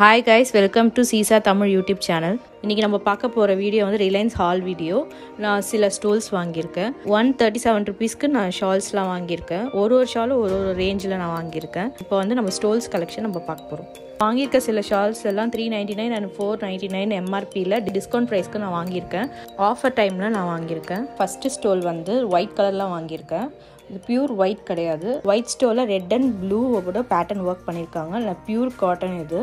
Hi guys, welcome to Seeza Tamil YouTube channel. இன்னைக்கு நம்ம பார்க்க போற வீடியோ வந்து Reliance haul video. நான் சில ஸ்டோல்ஸ் வாங்கியிருக்கேன். 137 rupeesக்கு நான் ஷால்ஸ்லாம் வாங்கியிருக்கேன். ஒரு ஷால் ஒரு ரேஞ்சில நான் வாங்கியிருக்கேன். இப்போ வந்து நம்ம ஸ்டோல்ஸ் கலெக்ஷன் நம்ம பார்க்க போறோம். வாங்கியிருக்க சில ஷால்ஸ் எல்லாம் 399 and 499 MRP ல டிஸ்கவுண்ட் பிரைஸ்க்கு நான் வாங்கியிருக்கேன். ஆஃபர் டைம்ல நான் வாங்கியிருக்கேன். ஃபர்ஸ்ட் ஸ்டோல் வந்து ஒயிட் கலர்ல வாங்கியிருக்கேன். இது பியூர் ஒயிட் கிடையாது. ஒயிட் ஸ்டோல்ல ரெட் அண்ட் ப்ளூ ஓட பேட்டர்ன் வர்க் பண்ணிருக்காங்க. பியூர் காட்டன் இது.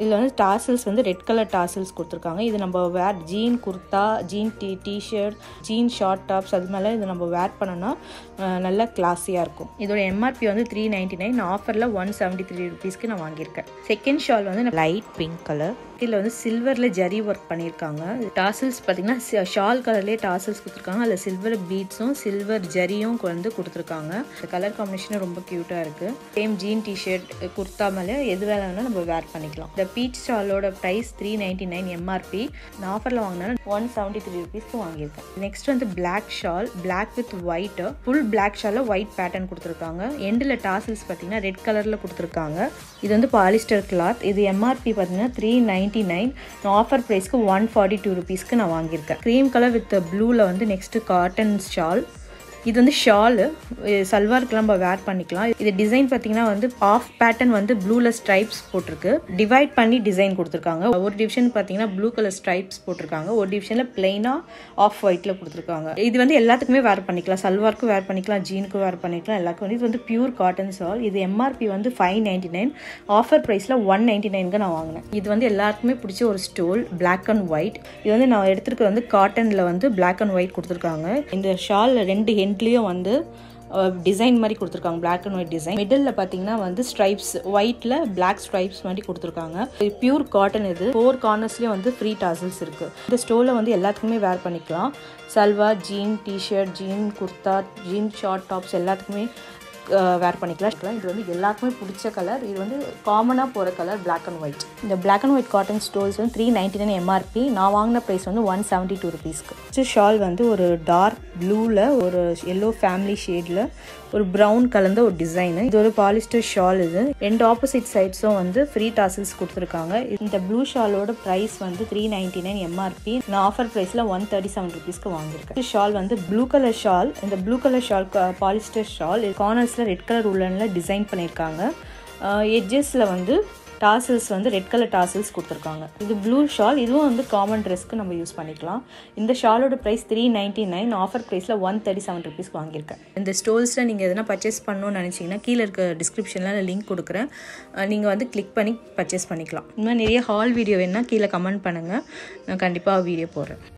இதில் வந்து டாசல்ஸ் வந்து ரெட் கலர் டாசல்ஸ் கொடுத்துருக்காங்க. இது நம்ம wear jean kurta, jean T shirt, jean short tops அது மேலே இது நம்ம வேர் பண்ணோன்னா நல்லா கிளாஸியாக இருக்கும். இதோட எம்ஆர்பி வந்து 399, ஆஃபரில் 173 ருபீஸ்க்கு நான் வாங்கியிருக்கேன். செகண்ட் ஷால் வந்து லைட் பிங்க் கலர். இதில் வந்து சில்வரில் ஜரி ஒர்க் பண்ணியிருக்காங்க. டாசல்ஸ் பார்த்தீங்கன்னா ஷால் கலர்லேயே டாசல்ஸ் கொடுத்துருக்காங்க. அதில் சில்வர் பீட்ஸும் சில்வர் ஜரியும் வந்து கொடுத்துருக்காங்க. இந்த கலர் காம்பினேஷனும் ரொம்ப க்யூட்டாக இருக்குது. சேம் ஜீன் டிஷர்ட் குர்த்தா மேலே எது வேணாலும் நம்ம வேர் பண்ணிக்கலாம். இந்த பீச் ஷாலோட ப்ரைஸ் 399 MRP. நான் ஆஃபரில் வாங்கினா 173 ருபீஸ்க்கு வாங்கியிருக்கேன். நெக்ஸ்ட் வந்து black shawl, black with white. Full black ஷாலில் ஒயிட் பேட்டர்ன் கொடுத்துருக்காங்க. எண்டில் டாசல்ஸ் பார்த்தீங்கன்னா ரெட் கலரில் கொடுத்துருக்காங்க. இது வந்து பாலிஸ்டர் கிளாத். இது எம்ஆர்பி பார்த்தீங்கன்னா 399. நான் ஆஃபர் ப்ரைஸ்க்கு 142 ருபீஸ்க்கு நான் வாங்கியிருக்கேன். க்ரீம் கலர் வித் ப்ளூவில் வந்து நெக்ஸ்ட்டு காட்டன் ஷால். இது வந்து ஷாலு, சல்வார்க்கெலாம் நம்ம வேர் பண்ணிக்கலாம். இது டிசைன் பார்த்தீங்கன்னா வந்து ஆஃப் பேட்டர்ன் வந்து ப்ளூவில் ஸ்ட்ரைப்ஸ் போட்டிருக்கு. டிவைட் பண்ணி டிசைன் கொடுத்துருக்காங்க. ஒரு டிவிஷன் பார்த்தீங்கன்னா ப்ளூ கலர் ஸ்ட்ரைப்ஸ் போட்டிருக்காங்க. ஒரு டிவிஷனில் பிளெயினாக ஆஃப் ஒயிட்டில் கொடுத்துருக்காங்க. இது வந்து எல்லாத்துக்குமே வேர் பண்ணிக்கலாம். சல்வார்க்கும் வேர் பண்ணிக்கலாம், ஜீனுக்கும் வேர் பண்ணிக்கலாம், எல்லாருக்கும் வந்து. இது வந்து பியூர் காட்டன் ஷால். இது எம்ஆர்பி வந்து 599, ஆஃபர் ப்ரைஸில் 199க்கு நான் வாங்கினேன். இது வந்து எல்லாருக்குமே பிடிச்ச ஒரு ஸ்டோல், பிளாக் அண்ட் ஒயிட். இது வந்து நான் எடுத்துருக்க வந்து காட்டனில் வந்து பிளாக் அண்ட் ஒயிட் கொடுத்துருக்காங்க. இந்த ஷால் ரெண்டு ரெண்டுலேயும் வந்து டிசைன் மாதிரி கொடுத்துருக்காங்க, black and white design. Middle பார்த்தீங்கன்னா வந்து ஸ்ட்ரைப்ஸ், ஒயிட்டில் பிளாக் ஸ்ட்ரைப்ஸ் மாதிரி கொடுத்துருக்காங்க. பியூர் காட்டன் இது. 4 கார்னர்ஸ்லேயும் வந்து ஃப்ரீ டாசல்ஸ் இருக்குது. இந்த ஸ்டோலில் வந்து எல்லாத்துக்குமே வேர் பண்ணிக்கலாம். Salwar, jean T shirt, jean kurta, jean short tops எல்லாத்துக்குமே வேர் பண்ணிக்கலாம். இது வந்து எல்லாருக்குமே பிடிச்ச கலர். இது வந்து காமனாக போகிற கலர் பிளாக் அண்ட் ஒயிட். இந்த black and white cotton stoles வந்து 399 MRP. நான் வாங்கின ப்ரைஸ் வந்து 172 ருபீஸ்க்கு. ஃபஸ்ட்டு ஷால் வந்து ஒரு டார்க் ப்ளூவில் ஒரு எல்லோ ஃபேமிலி ஷேடில் ஒரு ப்ரௌன் கலந்த ஒரு டிசைனு. இது ஒரு பாலிஸ்டர் ஷால். இது ரெண்டு ஆப்போசிட் சைட்ஸும் வந்து ஃப்ரீ டாசல்ஸ் கொடுத்துருக்காங்க. இந்த ப்ளூ ஷாலோட ப்ரைஸ் வந்து 399 MRP. நான் ஆஃபர் ப்ரைஸில் 137 ருபீஸ்க்கு வாங்கியிருக்கேன். ஷால் வந்து ப்ளூ கலர் ஷால். இந்த blue colour shawl polyester shawl. கார்னர்ஸில் ரெட் கலர் உள்ளனில் டிசைன் பண்ணியிருக்காங்க. எட்ஜஸில் வந்து டாசல்ஸ் வந்து ரெட் கலர் டாசல்ஸ் கொடுத்துருக்காங்க. இது ப்ளூ ஷால். இதுவும் வந்து காமன் ட்ரெஸ்க்கு நம்ம யூஸ் பண்ணிக்கலாம். இந்த ஷாலோட ப்ரைஸ் 399, ஆஃபர் ப்ரைஸில் 137 ருபீஸ்க்கு வாங்கியிருக்கேன். இந்த ஸ்டோல்ஸில் நீங்கள் எதுனா பர்ச்சேஸ் பண்ணணும்னு நினச்சிங்கன்னா கீழே இருக்க டிஸ்கிரிப்ஷனில் லிங்க் கொடுக்குறேன். நீங்கள் வந்து கிளிக் பண்ணி பர்ச்சேஸ் பண்ணிக்கலாம். இந்த மாதிரி நிறைய ஹால் வீடியோ வேணுன்னா கீழே கமெண்ட் பண்ணுங்கள். நான் கண்டிப்பாக வீடியோ போடுறேன்.